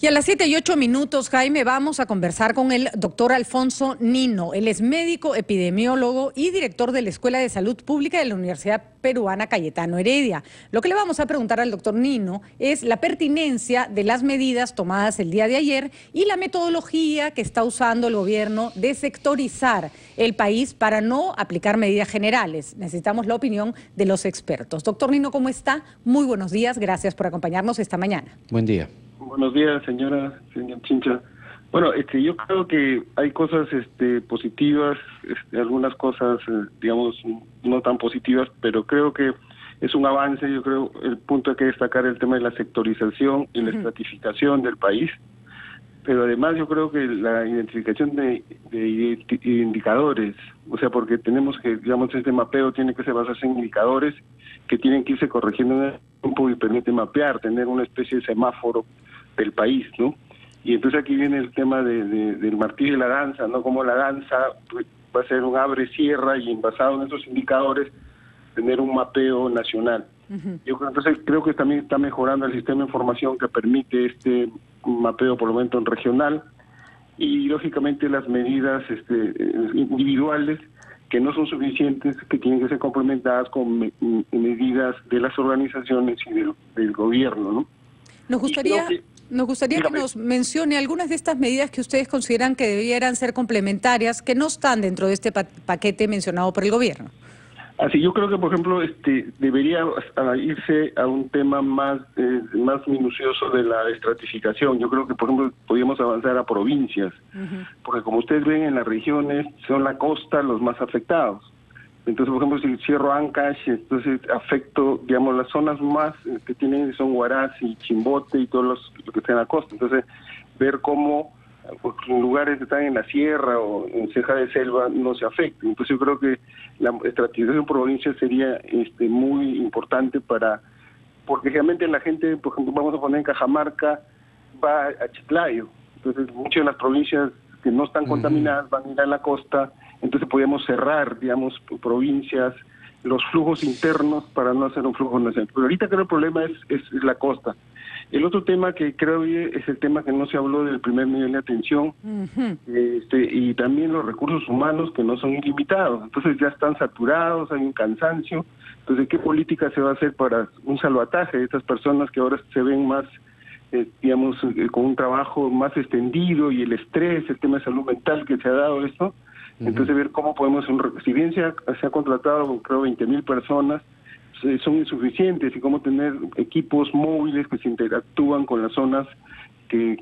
Y a las 7:08, Jaime, vamos a conversar con el doctor Alfonso Niño. Él es médico, epidemiólogo y director de la Escuela de Salud Pública de la Universidad Peruana Cayetano Heredia. Lo que le vamos a preguntar al doctor Niño es la pertinencia de las medidas tomadas el día de ayer y la metodología que está usando el gobierno de sectorizar el país para no aplicar medidas generales. Necesitamos la opinión de los expertos. Doctor Niño, ¿cómo está? Muy buenos días, gracias por acompañarnos esta mañana. Buen día. Buenos días, señora Chincha. Bueno, yo creo que hay cosas positivas, algunas cosas, digamos, no tan positivas, pero creo que es un avance. Yo creo el punto hay que destacar el tema de la sectorización y la estratificación del país, pero además yo creo que la identificación de indicadores, o sea, porque tenemos que, digamos, este mapeo tiene que basarse en indicadores que tienen que irse corrigiendo en el tiempo y permite mapear, tener una especie de semáforo del país, ¿no? Y entonces aquí viene el tema del martillo y la danza, ¿no? Como la danza va a ser un abre-cierra y basado en esos indicadores, tener un mapeo nacional. Yo entonces creo que también está mejorando el sistema de información que permite mapeo por lo menos en regional y lógicamente las medidas individuales que no son suficientes, que tienen que ser complementadas con medidas de las organizaciones y del gobierno, ¿no? Nos gustaría que nos mencione algunas de estas medidas que ustedes consideran que debieran ser complementarias, que no están dentro de este paquete mencionado por el gobierno. Así, yo creo que, por ejemplo, debería irse a un tema más minucioso de la estratificación. Yo creo que, por ejemplo, podríamos avanzar a provincias, porque como ustedes ven, en las regiones son la costa los más afectados. Entonces, por ejemplo, si cierro Ancash, entonces afecto, digamos, las zonas más que tienen son Huaraz y Chimbote y todos los que están en la costa. Entonces, ver cómo lugares que están en la sierra o en ceja de selva no se afecten. Entonces, yo creo que la estratificación de provincia sería muy importante porque realmente la gente, por ejemplo, vamos a poner en Cajamarca, va a Chiclayo. Entonces, muchas de las provincias que no están contaminadas van a ir a la costa. Entonces podíamos cerrar, digamos, provincias, los flujos internos para no hacer un flujo nacional. Pero ahorita creo que el problema es la costa. El otro tema que creo es el tema que no se habló del primer nivel de atención y también los recursos humanos que no son ilimitados. Entonces ya están saturados, hay un cansancio. Entonces, ¿qué política se va a hacer para un salvataje de estas personas que ahora se ven más, digamos, con un trabajo más extendido y el estrés, el tema de salud mental que se ha dado esto? Entonces, ver cómo podemos, si bien se ha contratado, creo, 20.000 personas, son insuficientes, y cómo tener equipos móviles que se interactúan con las zonas que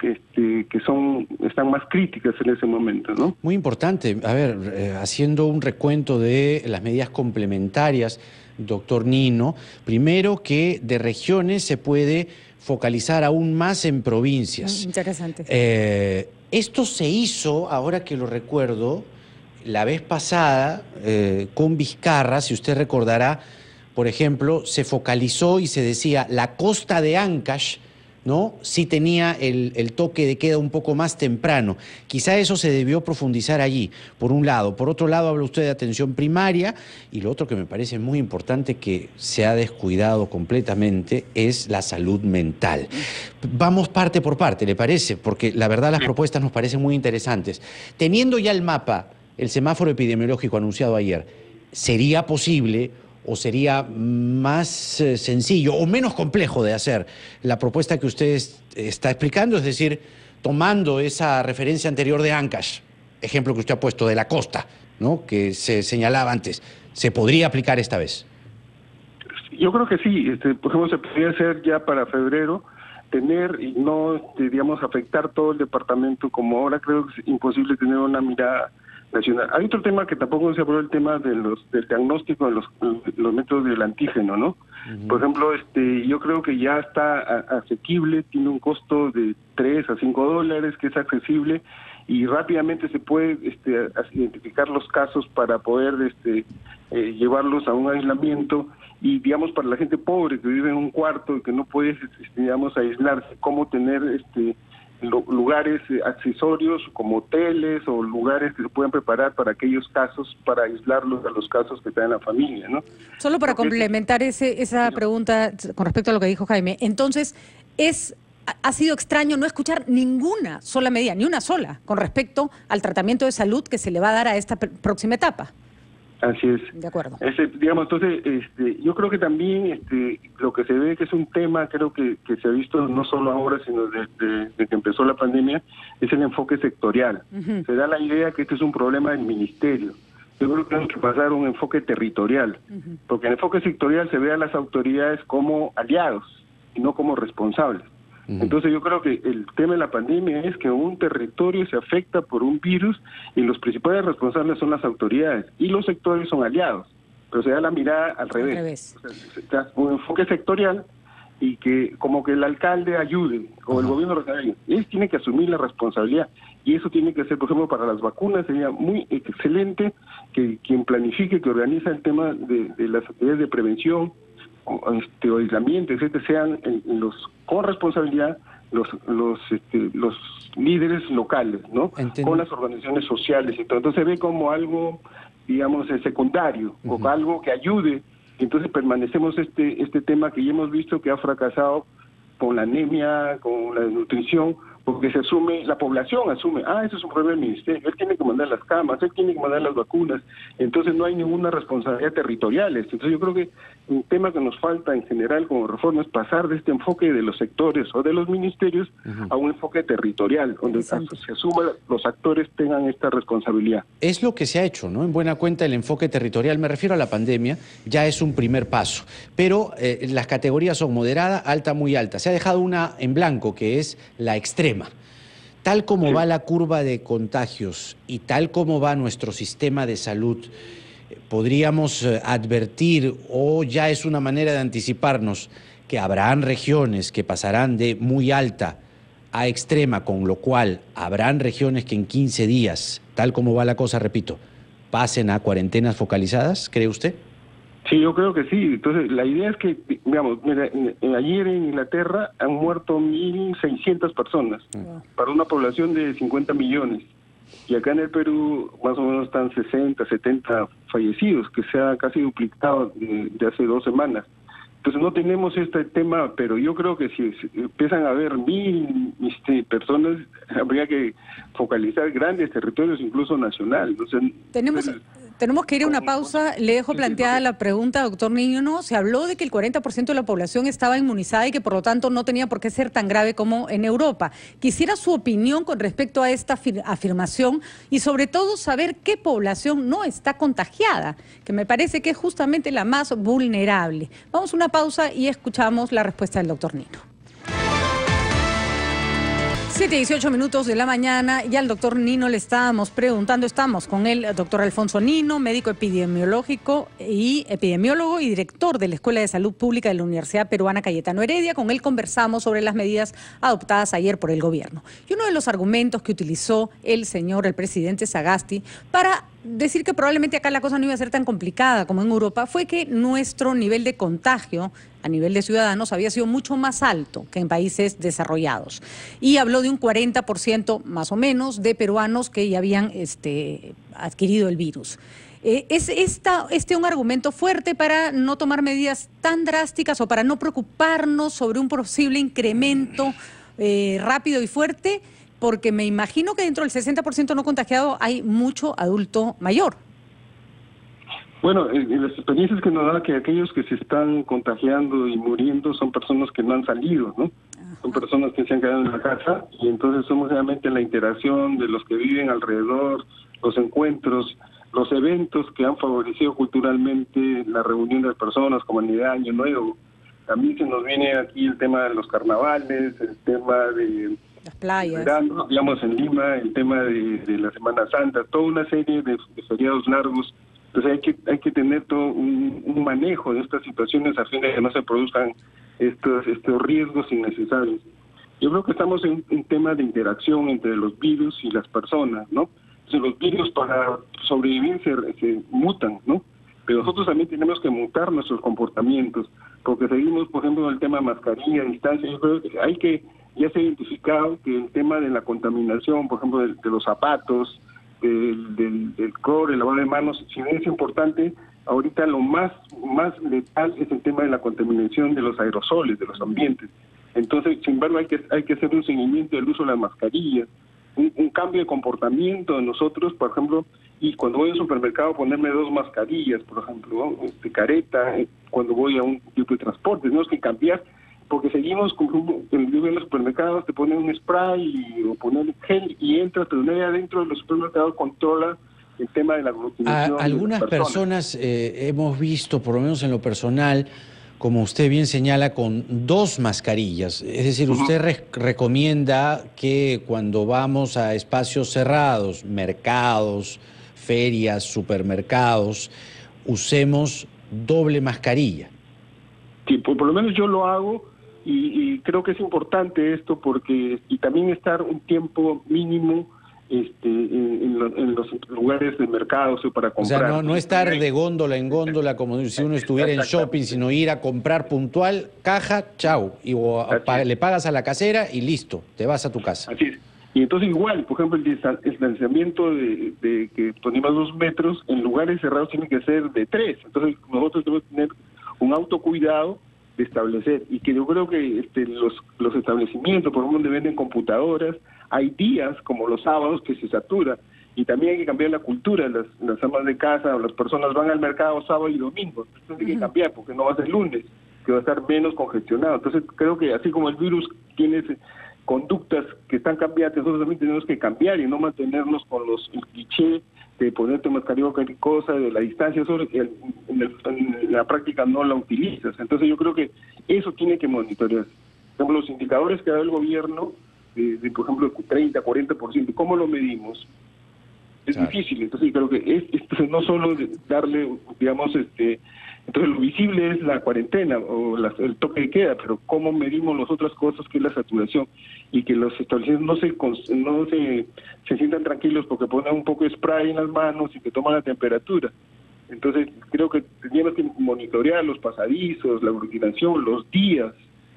están más críticas en ese momento, ¿no? Muy importante. A ver, haciendo un recuento de las medidas complementarias, doctor Niño, primero que de regiones se puede focalizar aún más en provincias. Interesante. Esto se hizo, ahora que lo recuerdo, la vez pasada, con Vizcarra, si usted recordará, por ejemplo, se focalizó y se decía la costa de Ancash, ¿no? Sí tenía el toque de queda un poco más temprano. Quizá eso se debió profundizar allí, por un lado. Por otro lado, habla usted de atención primaria, y lo otro que me parece muy importante que se ha descuidado completamente es la salud mental. Vamos parte por parte, ¿le parece? Porque la verdad las propuestas nos parecen muy interesantes. Teniendo ya el mapa, el semáforo epidemiológico anunciado ayer, ¿sería posible o sería más sencillo o menos complejo de hacer la propuesta que usted está explicando? Es decir, tomando esa referencia anterior de Ancash, ejemplo que usted ha puesto de la costa, ¿no?, que se señalaba antes, ¿se podría aplicar esta vez? Yo creo que sí. Por ejemplo, se podría hacer ya para febrero, tener y no, digamos, afectar todo el departamento, como ahora creo que es imposible tener una mirada nacional. Hay otro tema que tampoco se aprobó, el tema del diagnóstico de los métodos del antígeno, ¿no? Por ejemplo, yo creo que ya está asequible, tiene un costo de $3 a $5, que es accesible y rápidamente se puede identificar los casos para poder llevarlos a un aislamiento. Y, digamos, para la gente pobre que vive en un cuarto y que no puede, digamos, aislarse, cómo tener lugares accesorios como hoteles o lugares que se pueden preparar para aquellos casos, para aislarlos a los casos que está en la familia, ¿no? Solo para complementar esa pregunta con respecto a lo que dijo Jaime, entonces ha sido extraño no escuchar ninguna sola medida, ni una sola, con respecto al tratamiento de salud que se le va a dar a esta próxima etapa. Así es. De acuerdo. Digamos, entonces, yo creo que también lo que se ve que es un tema, creo que se ha visto no solo ahora, sino desde que empezó la pandemia, es el enfoque sectorial. Uh-huh. Se da la idea que este es un problema del ministerio. Yo creo que tenemos que pasar a un enfoque territorial, uh-huh, porque en el enfoque sectorial se ve a las autoridades como aliados y no como responsables. Uh-huh. Entonces yo creo que el tema de la pandemia es que un territorio se afecta por un virus y los principales responsables son las autoridades y los sectores son aliados, pero se da la mirada al revés. Al revés. O sea, se da un enfoque sectorial y que como que el alcalde ayude o el gobierno regional, él tiene que asumir la responsabilidad y eso tiene que ser, por ejemplo, para las vacunas sería muy excelente que quien planifique, que organiza el tema de las actividades de prevención o aislamiento, etcétera, sean los con responsabilidad los líderes locales, ¿no? Entiendo. Con las organizaciones sociales y todo. Entonces se ve como algo, digamos, secundario, uh-huh, o algo que ayude. Entonces permanecemos este tema que ya hemos visto que ha fracasado con la anemia, con la desnutrición, porque se asume, la población asume, eso es un problema del ministerio, él tiene que mandar las camas, él tiene que mandar las vacunas, entonces no hay ninguna responsabilidad territorial. Entonces yo creo que un tema que nos falta en general como reforma es pasar de este enfoque de los sectores o de los ministerios, uh-huh, a un enfoque territorial, donde se asuma, los actores tengan esta responsabilidad. Es lo que se ha hecho, ¿no? En buena cuenta el enfoque territorial, me refiero a la pandemia, ya es un primer paso, pero las categorías son moderada, alta, muy alta. Se ha dejado una en blanco, que es la extrema. Tal como va la curva de contagios y tal como va nuestro sistema de salud, ¿podríamos advertir o ya es una manera de anticiparnos que habrán regiones que pasarán de muy alta a extrema, con lo cual habrán regiones que en 15 días, tal como va la cosa, repito, pasen a cuarentenas focalizadas, cree usted? Sí, yo creo que sí. Entonces, la idea es que, digamos, mira, ayer en Inglaterra han muerto 1.600 personas para una población de 50 millones. Y acá en el Perú más o menos están 60, 70 fallecidos, que se ha casi duplicado de hace 2 semanas. Entonces no tenemos este tema, pero yo creo que si empiezan a haber 1.000 personas, habría que focalizar grandes territorios, incluso nacional. Entonces, tenemos que ir a una pausa. Le dejo planteada la pregunta, doctor Niño. No, se habló de que el 40% de la población estaba inmunizada y que por lo tanto no tenía por qué ser tan grave como en Europa. Quisiera su opinión con respecto a esta afirmación y sobre todo saber qué población no está contagiada, que me parece que es justamente la más vulnerable. Vamos a una pausa y escuchamos la respuesta del doctor Niño. 7:18 de la mañana y al doctor Niño le estábamos preguntando, estamos con el doctor Alfonso Niño, médico epidemiólogo y director de la Escuela de Salud Pública de la Universidad Peruana Cayetano Heredia. Con él conversamos sobre las medidas adoptadas ayer por el gobierno. Y uno de los argumentos que utilizó el presidente Sagasti, para decir que probablemente acá la cosa no iba a ser tan complicada como en Europa, fue que nuestro nivel de contagio a nivel de ciudadanos había sido mucho más alto que en países desarrollados. Y habló de un 40% más o menos de peruanos que ya habían adquirido el virus. ¿Es un argumento fuerte para no tomar medidas tan drásticas o para no preocuparnos sobre un posible incremento rápido y fuerte? Porque me imagino que dentro del 60% no contagiado hay mucho adulto mayor. Bueno, las experiencias que nos da que aquellos que se están contagiando y muriendo son personas que no han salido, ¿no? Ajá. Son personas que se han quedado en la casa y entonces somos realmente la interacción de los que viven alrededor, los encuentros, los eventos que han favorecido culturalmente la reunión de las personas, como Navidad, Año Nuevo. También se nos viene aquí el tema de los carnavales, el tema de las playas, verano, digamos, en Lima, el tema de la Semana Santa, toda una serie de feriados largos. Entonces hay que tener todo un manejo de estas situaciones a fin de que no se produzcan estos riesgos innecesarios. Yo creo que estamos en un tema de interacción entre los virus y las personas, ¿no? Entonces los virus para sobrevivir se mutan, ¿no? Pero nosotros también tenemos que mutar nuestros comportamientos, porque seguimos, por ejemplo, el tema de mascarilla, distancia. Yo creo que ya se ha identificado que el tema de la contaminación, por ejemplo, de los zapatos, del cloro, el lavado de manos, si bien es importante, ahorita lo más letal es el tema de la contaminación de los aerosoles, de los ambientes. Entonces, sin embargo, hay que hacer un seguimiento del uso de las mascarillas, un cambio de comportamiento de nosotros, por ejemplo, y cuando voy al supermercado ponerme dos mascarillas, por ejemplo, careta, cuando voy a un tipo de transporte, tenemos que cambiar, porque seguimos con los supermercados, te ponen un spray o ponen gel y entras, pero nadie adentro de los supermercados controla el tema de la aglutinación. Algunas personas hemos visto, por lo menos en lo personal, como usted bien señala, con dos mascarillas. Es decir, usted recomienda que cuando vamos a espacios cerrados, mercados, ferias, supermercados, usemos doble mascarilla. Sí, por lo menos yo lo hago y creo que es importante esto porque... Y también estar un tiempo mínimo en los lugares de mercado, o sea, para comprar. O sea, no estar de góndola en góndola como si uno estuviera en shopping, sino ir a comprar puntual, caja, chau, y le pagas a la casera y listo, te vas a tu casa. Así es. Y entonces igual, por ejemplo, el distanciamiento de que ponemos 2 metros, en lugares cerrados tiene que ser de 3. Entonces nosotros tenemos que tener un autocuidado de establecer. Y que yo creo que los establecimientos, por ejemplo, donde venden computadoras, hay días como los sábados que se satura, y también hay que cambiar la cultura. Las amas de casa o las personas van al mercado sábado y domingo. Entonces hay que cambiar, porque no va a ser lunes, que va a estar menos congestionado. Entonces creo que así como el virus tiene conductas que están cambiadas, nosotros también tenemos que cambiar y no mantenernos con el cliché de ponerte mascarilla o cualquier cosa, de la distancia. Eso en la práctica no la utilizas. Entonces yo creo que eso tiene que monitorear. Por ejemplo, los indicadores que da el gobierno, por ejemplo, 30, 40%, ¿cómo lo medimos? Es difícil. Entonces creo que es no solo darle, digamos, entonces lo visible es la cuarentena o el toque de queda, pero ¿cómo medimos las otras cosas que es la saturación? Y que los establecimientos no se sientan tranquilos porque ponen un poco de spray en las manos y que toman la temperatura. Entonces creo que tenemos que monitorear los pasadizos, la aglutinación, los días,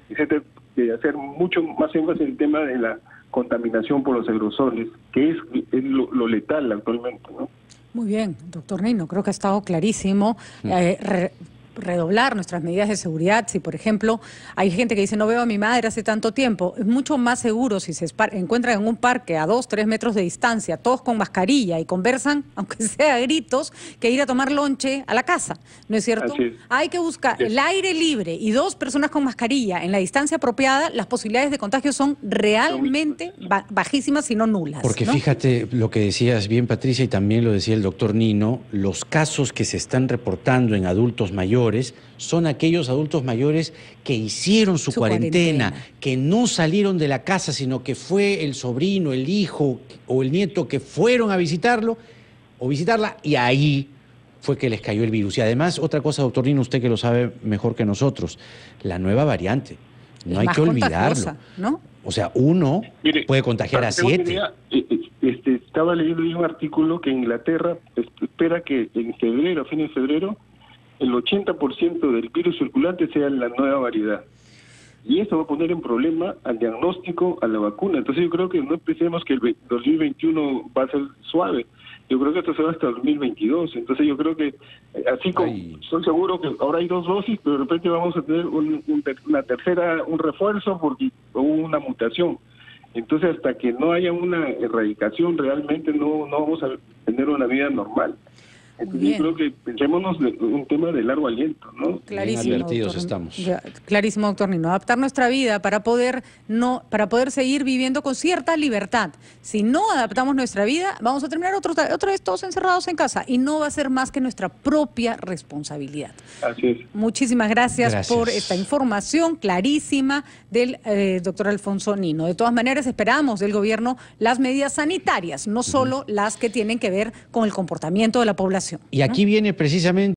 etcétera, de hacer mucho más énfasis en el tema de la contaminación por los aerosoles, que es lo letal actualmente, ¿no? Muy bien, doctor Niño, creo que ha estado clarísimo. Redoblar nuestras medidas de seguridad. Si, por ejemplo, hay gente que dice no veo a mi madre hace tanto tiempo, es mucho más seguro si se encuentran en un parque a 2, 3 metros de distancia, todos con mascarilla y conversan, aunque sea a gritos, que ir a tomar lonche a la casa, ¿no es cierto? Es. Hay que buscar el aire libre y 2 personas con mascarilla en la distancia apropiada, las posibilidades de contagio son realmente bajísimas, si no nulas. Porque fíjate lo que decías bien, Patricia, y también lo decía el doctor Niño, los casos que se están reportando en adultos mayores son aquellos adultos mayores que hicieron su cuarentena, que no salieron de la casa, sino que fue el sobrino, el hijo o el nieto que fueron a visitarlo o visitarla, y ahí fue que les cayó el virus. Y además, otra cosa, doctor Niño, usted que lo sabe mejor que nosotros, la nueva variante, no hay que olvidarlo, ¿no? O sea, uno puede contagiar a 7. Estaba leyendo un artículo que en Inglaterra espera que en febrero, fines de febrero, el 80% del virus circulante sea la nueva variedad. Y eso va a poner en problema al diagnóstico, a la vacuna. Entonces yo creo que no pensemos que el 2021 va a ser suave. Yo creo que esto se va hasta el 2022. Entonces yo creo que, así como estoy seguro que ahora hay 2 dosis, pero de repente vamos a tener una tercera, un refuerzo porque hubo una mutación. Entonces hasta que no haya una erradicación realmente no vamos a tener una vida normal. Entonces yo creo que pensémonos de un tema de largo aliento, ¿no? Clarísimo, doctor, estamos. Clarísimo, doctor Niño. Adaptar nuestra vida para poder seguir viviendo con cierta libertad. Si no adaptamos nuestra vida, vamos a terminar otra vez todos encerrados en casa, y no va a ser más que nuestra propia responsabilidad. Así es. Muchísimas gracias por esta información clarísima del doctor Alfonso Niño. De todas maneras, esperamos del gobierno las medidas sanitarias, no solo las que tienen que ver con el comportamiento de la población. Y aquí viene precisamente